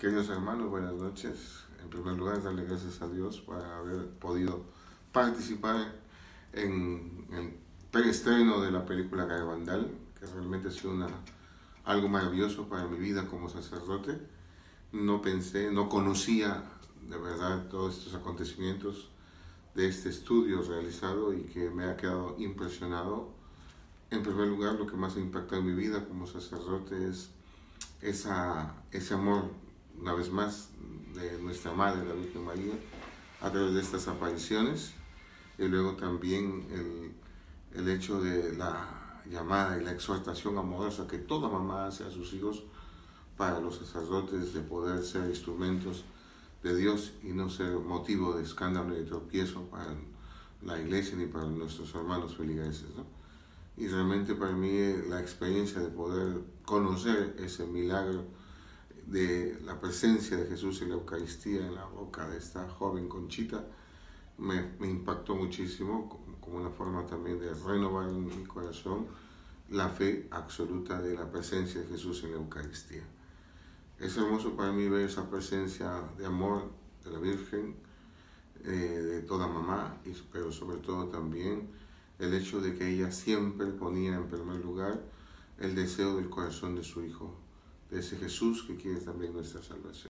Queridos hermanos, buenas noches. En primer lugar, darle gracias a Dios por haber podido participar en preestreno de la película de Vandal, que realmente ha sido algo maravilloso para mi vida como sacerdote. No pensé, no conocía de verdad todos estos acontecimientos de este estudio realizado y que me ha quedado impresionado. En primer lugar, lo que más ha impactado en mi vida como sacerdote es ese amor, una vez más, de nuestra Madre, la Virgen María, a través de estas apariciones, y luego también el hecho de la llamada y la exhortación amorosa que toda mamá hace a sus hijos para los sacerdotes, de poder ser instrumentos de Dios y no ser motivo de escándalo y de tropiezo para la Iglesia ni para nuestros hermanos feligreses, ¿no? Y realmente para mí la experiencia de poder conocer ese milagro de la presencia de Jesús en la Eucaristía, en la boca de esta joven Conchita, me impactó muchísimo, como una forma también de renovar en mi corazón la fe absoluta de la presencia de Jesús en la Eucaristía. Es hermoso para mí ver esa presencia de amor de la Virgen, de toda mamá, pero sobre todo también el hecho de que ella siempre ponía en primer lugar el deseo del corazón de su Hijo, de ese Jesús que quiere también nuestra salvación.